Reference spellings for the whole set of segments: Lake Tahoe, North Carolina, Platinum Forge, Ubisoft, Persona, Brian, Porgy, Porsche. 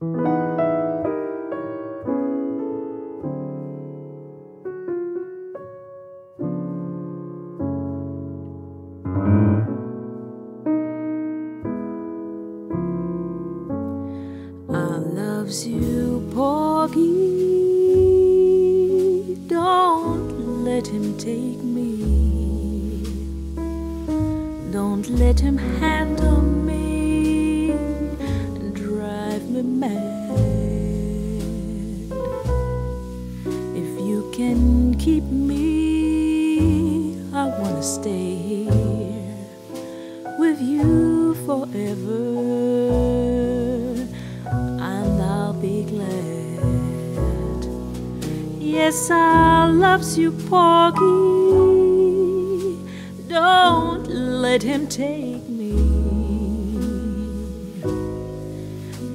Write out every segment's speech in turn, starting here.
I loves you, Porgy. Don't let him take me. Don't let him handle me and drive me mad. If you can keep me, I want to stay here with you forever, and I'll be glad. Yes, I loves you, Porgy. Don't let him take me.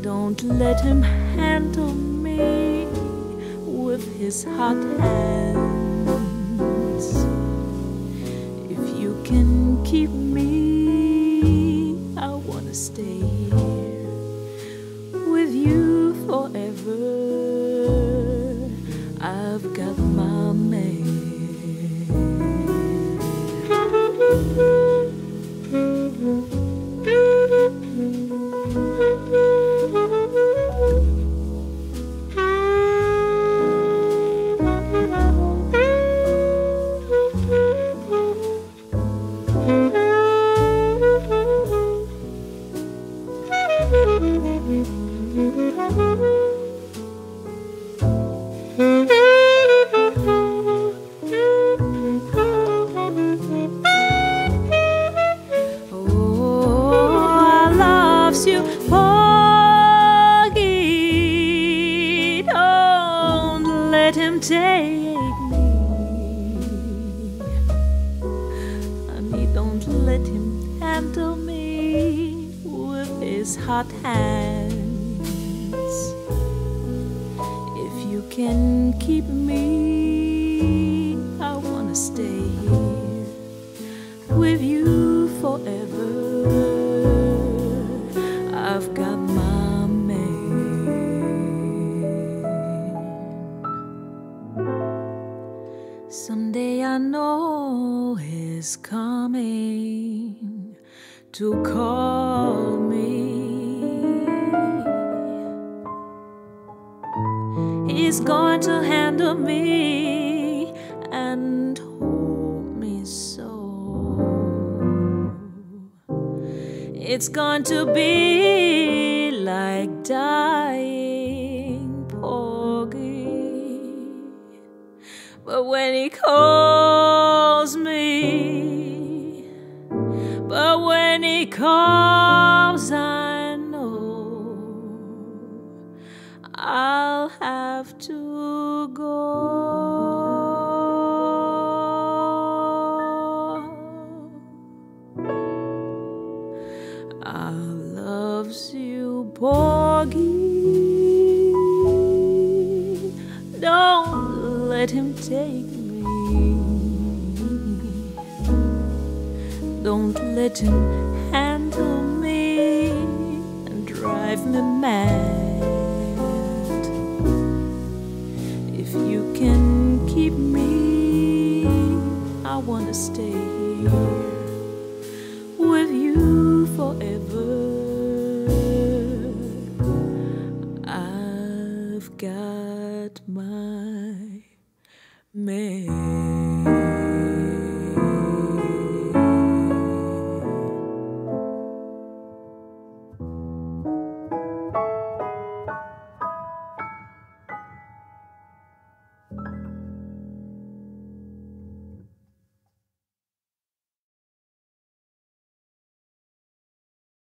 Don't let him handle me with his hot hands. If you can keep me, I want to stay here with you forever. I've got my man. Porgy, don't let him take me. I mean, don't let him handle me with his hot hands. If you can keep me, I wanna stay here with you forever. I've got my man. Someday I know he's coming to call me. He's going to handle me and hold me so. It's going to be like dying, Porgy. But when he calls me, I know I'll have to go. I loves you, Porgy. Don't let him take me. Don't let him handle me and drive me mad. If you can keep me, I want to stay here with you forever. I've got my man.